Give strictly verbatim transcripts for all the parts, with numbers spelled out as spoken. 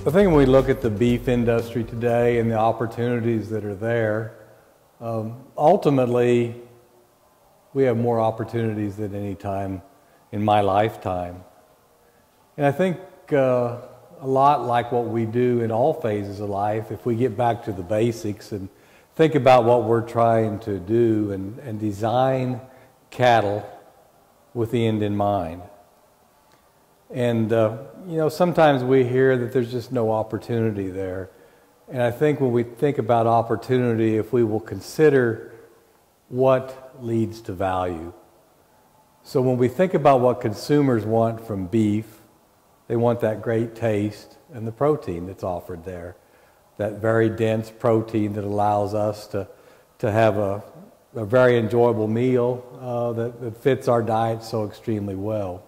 I think when we look at the beef industry today and the opportunities that are there, um, ultimately we have more opportunities than any time in my lifetime. And I think uh, a lot like what we do in all phases of life, if we get back to the basics and think about what we're trying to do and, and design cattle with the end in mind. And, uh, you know, sometimes we hear that there's just no opportunity there. And I think when we think about opportunity, if we will consider what leads to value. So when we think about what consumers want from beef, they want that great taste and the protein that's offered there, that very dense protein that allows us to, to have a, a very enjoyable meal uh, that, that fits our diet so extremely well.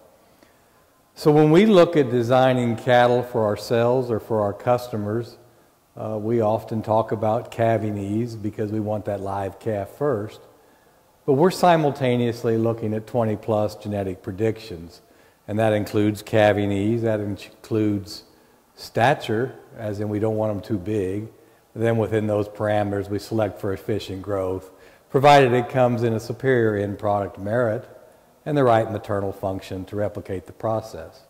So when we look at designing cattle for ourselves or for our customers, uh, we often talk about calving ease because we want that live calf first. But we're simultaneously looking at twenty plus genetic predictions, and that includes calving ease, that includes stature, as in we don't want them too big. Then within those parameters, we select for efficient growth, provided it comes in a superior end product merit and the right maternal function to replicate the process.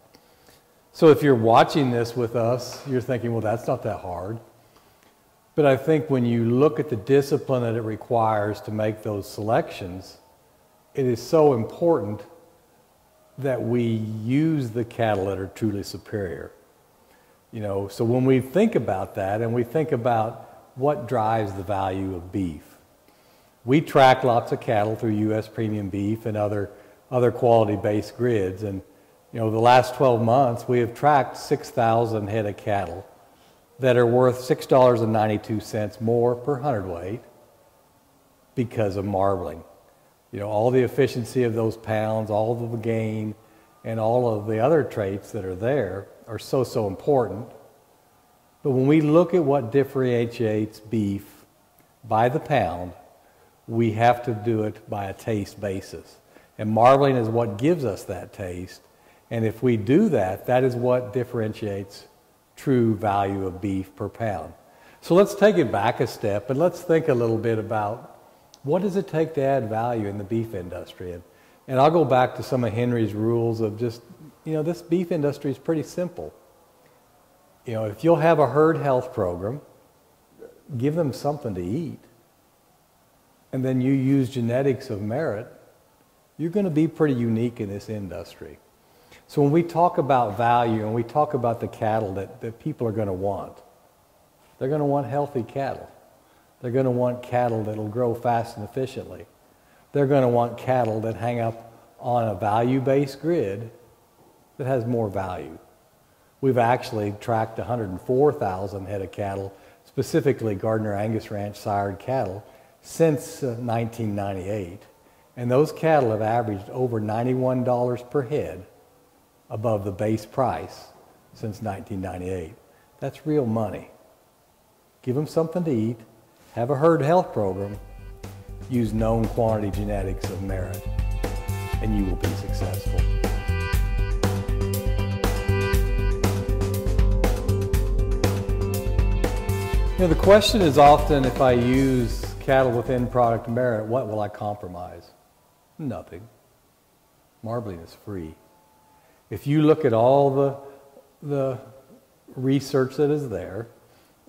So if you're watching this with us, you're thinking, well, that's not that hard. But I think when you look at the discipline that it requires to make those selections, it is so important that we use the cattle that are truly superior. You know, so when we think about that and we think about what drives the value of beef, we track lots of cattle through U S Premium Beef and other other quality-based grids, and you know, the last twelve months we have tracked six thousand head of cattle that are worth six dollars and ninety-two cents more per hundredweight because of marbling. You know, all the efficiency of those pounds, all of the gain, and all of the other traits that are there are so, so important. But when we look at what differentiates beef by the pound, we have to do it by a taste basis. And marbling is what gives us that taste. And if we do that, that is what differentiates true value of beef per pound. So let's take it back a step and let's think a little bit about what does it take to add value in the beef industry? And, and I'll go back to some of Henry's rules of just, you know, this beef industry is pretty simple. You know, if you'll have a herd health program, give them something to eat, and then you use genetics of merit, you're going to be pretty unique in this industry. So when we talk about value and we talk about the cattle that, that people are going to want, they're going to want healthy cattle. They're going to want cattle that will grow fast and efficiently. They're going to want cattle that hang up on a value-based grid that has more value. We've actually tracked one hundred four thousand head of cattle, specifically Gardiner Angus Ranch sired cattle, since nineteen ninety-eight. And those cattle have averaged over ninety-one dollars per head above the base price since nineteen ninety-eight. That's real money. Give them something to eat, have a herd health program, use known quantity genetics of merit, and you will be successful. You know, the question is often, if I use cattle within product merit, what will I compromise? Nothing. Marbling is free. If you look at all the, the research that is there,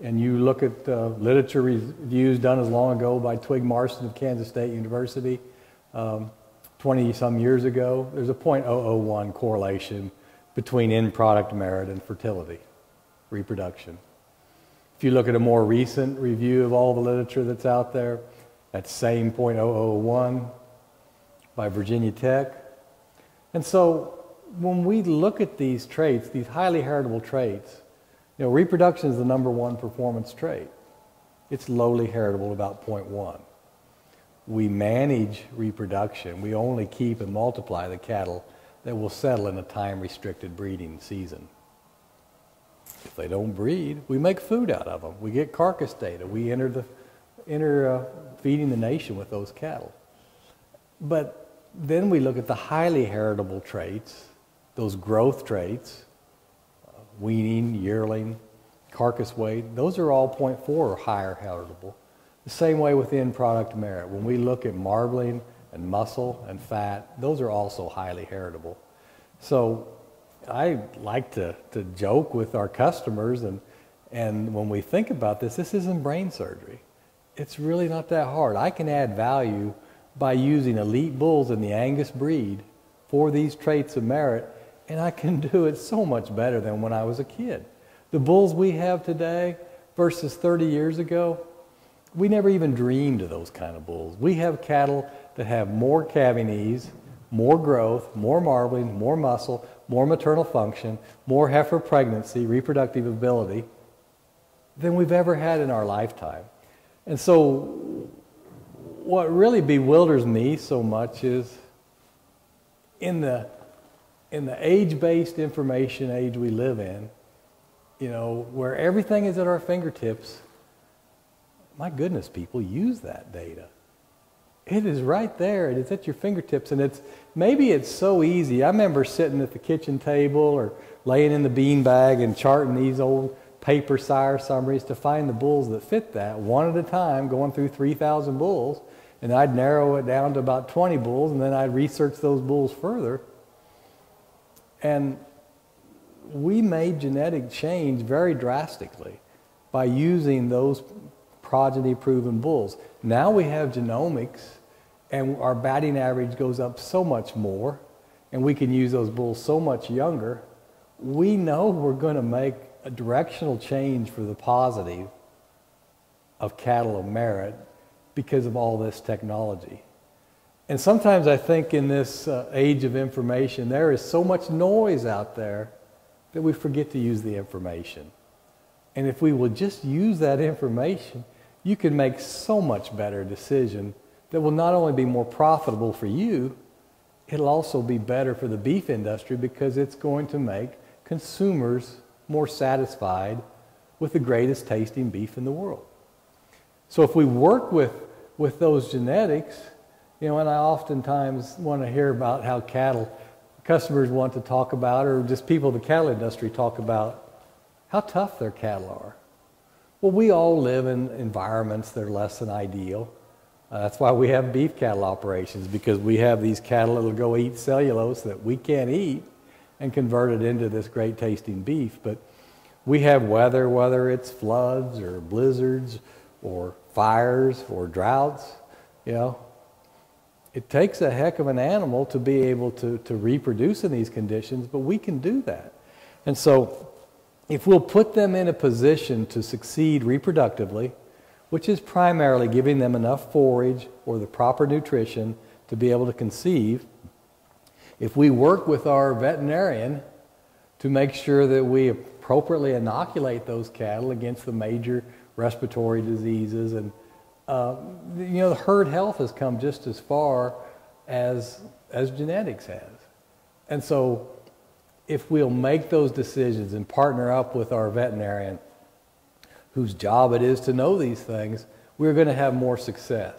and you look at uh, literature reviews done as long ago by Twig Marston of Kansas State University, um, twenty some years ago, there's a zero point zero zero one correlation between end product merit and fertility, reproduction. If you look at a more recent review of all the literature that's out there, that same zero point zero zero one by Virginia Tech. And so when we look at these traits, these highly heritable traits, you know, reproduction is the number one performance trait. It's lowly heritable, about zero point one. We manage reproduction. We only keep and multiply the cattle that will settle in a time-restricted breeding season. If they don't breed, we make food out of them. We get carcass data. We enter, the, enter uh, feeding the nation with those cattle. But then we look at the highly heritable traits, those growth traits, uh, weaning, yearling, carcass weight, those are all point four or higher palatable. The same way with end product merit. When we look at marbling and muscle and fat, those are also highly heritable. So I like to, to joke with our customers, and, and when we think about this, this isn't brain surgery. It's really not that hard. I can add value by using elite bulls in the Angus breed for these traits of merit, and I can do it so much better than when I was a kid. The bulls we have today versus thirty years ago, we never even dreamed of those kind of bulls. We have cattle that have more calving ease, more growth, more marbling, more muscle, more maternal function, more heifer pregnancy, reproductive ability than we've ever had in our lifetime. And so what really bewilders me so much is in the, in the age-based information age we live in, you know, where everything is at our fingertips, my goodness, people use that data. It is right there, and it's at your fingertips, and it's, maybe it's so easy. I remember sitting at the kitchen table or laying in the bean bag and charting these old paper sire summaries to find the bulls that fit that, one at a time, going through three thousand bulls, and I'd narrow it down to about twenty bulls, and then I'd research those bulls further. And we made genetic change very drastically by using those progeny-proven bulls. Now we have genomics, and our batting average goes up so much more, and we can use those bulls so much younger. We know we're going to make a directional change for the positive of cattle of merit because of all this technology. And sometimes I think in this uh, age of information, there is so much noise out there that we forget to use the information. And if we will just use that information, you can make so much better decision that will not only be more profitable for you, it'll also be better for the beef industry because it's going to make consumers more satisfied with the greatest tasting beef in the world. So if we work with, with those genetics, you know, and I oftentimes want to hear about how cattle customers want to talk about, or just people in the cattle industry talk about how tough their cattle are. Well, we all live in environments that are less than ideal. Uh, that's why we have beef cattle operations, because we have these cattle that will go eat cellulose that we can't eat and convert it into this great tasting beef. But we have weather, whether it's floods or blizzards or fires or droughts, you know. It takes a heck of an animal to be able to, to reproduce in these conditions, but we can do that. And so if we'll put them in a position to succeed reproductively, which is primarily giving them enough forage or the proper nutrition to be able to conceive, if we work with our veterinarian to make sure that we appropriately inoculate those cattle against the major respiratory diseases, and Uh, you know, the herd health has come just as far as, as genetics has. And so if we'll make those decisions and partner up with our veterinarian, whose job it is to know these things, we're going to have more success.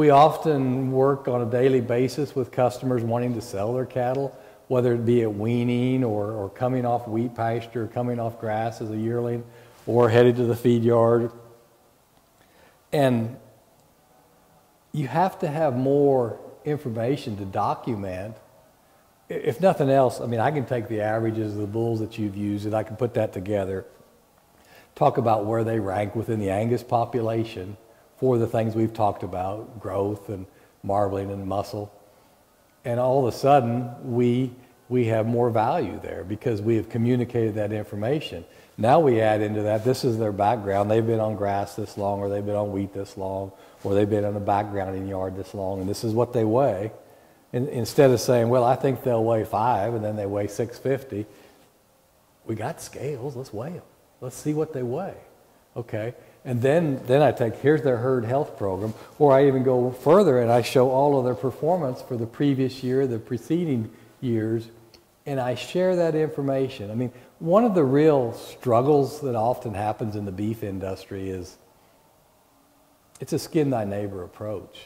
We often work on a daily basis with customers wanting to sell their cattle, whether it be at weaning or, or coming off wheat pasture, or coming off grass as a yearling, or headed to the feed yard. And you have to have more information to document. If nothing else, I mean, I can take the averages of the bulls that you've used, and I can put that together, talk about where they rank within the Angus population for the things we've talked about, growth and marbling and muscle. And all of a sudden, we, we have more value there because we have communicated that information. Now we add into that, this is their background. They've been on grass this long, or they've been on wheat this long, or they've been on a backgrounding yard this long, and this is what they weigh. And instead of saying, well, I think they'll weigh five, and then they weigh six fifty, we got scales, let's weigh them. Let's see what they weigh, okay? And then, then I take, here's their herd health program, or I even go further and I show all of their performance for the previous year, the preceding years, and I share that information. I mean, one of the real struggles that often happens in the beef industry is it's a skin thy neighbor approach,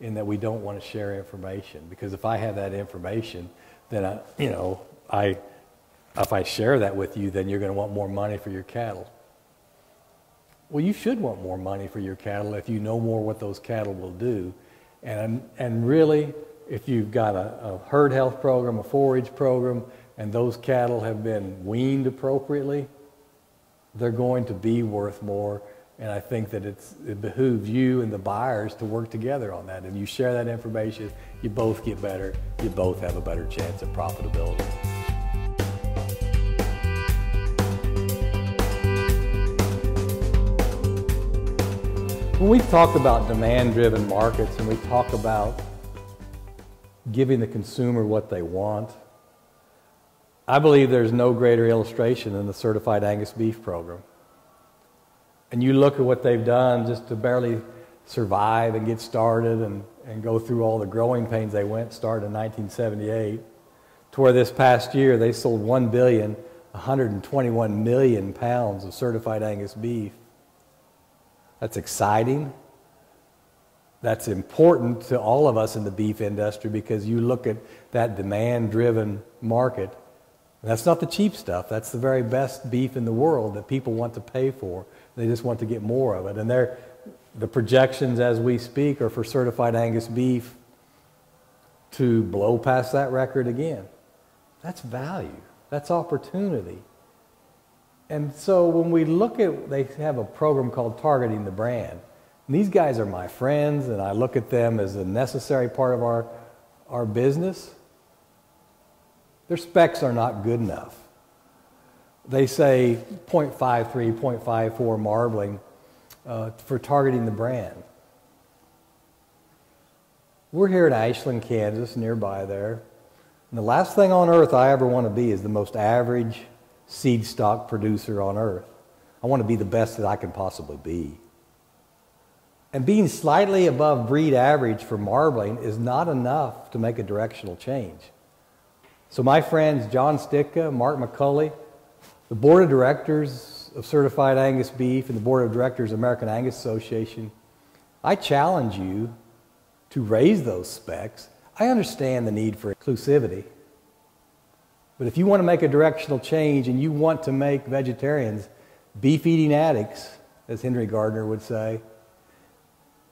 in that we don't want to share information, because if I have that information, then I, you know, I, if I share that with you, then you're going to want more money for your cattle. well, you should want more money for your cattle if you know more what those cattle will do. And, and really, if you've got a, a herd health program, a forage program, and those cattle have been weaned appropriately, they're going to be worth more. And I think that it's, it behooves you and the buyers to work together on that. If you share that information, you both get better, you both have a better chance at profitability. When we talk about demand-driven markets and we talk about giving the consumer what they want, I believe there's no greater illustration than the Certified Angus Beef program. And you look at what they've done just to barely survive and get started and, and go through all the growing pains they went, started in nineteen seventy-eight, to where this past year they sold one billion, one hundred twenty-one million pounds of Certified Angus Beef. That's exciting. That's important to all of us in the beef industry, because you look at that demand-driven market, and that's not the cheap stuff. That's the very best beef in the world that people want to pay for. They just want to get more of it. And they're, the projections as we speak are for Certified Angus Beef to blow past that record again. That's value. That's opportunity. And so when we look at, they have a program called Targeting the Brand. And these guys are my friends, and I look at them as a necessary part of our, our business. Their specs are not good enough. They say zero point five three, zero point five four marbling uh, for targeting the brand. We're here in Ashland, Kansas, nearby there. And the last thing on earth I ever want to be is the most average seed stock producer on earth. I want to be the best that I can possibly be. And being slightly above breed average for marbling is not enough to make a directional change. So my friends John Sticka, Mark McCully, the board of directors of Certified Angus Beef and the board of directors of American Angus Association, I challenge you to raise those specs. I understand the need for inclusivity, but if you want to make a directional change and you want to make vegetarians beef-eating addicts, as Henry Gardner would say,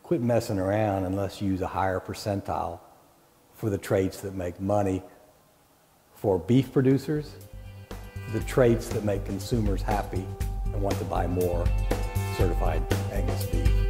quit messing around and let's use a higher percentile for the traits that make money for beef producers, the traits that make consumers happy and want to buy more Certified Angus Beef.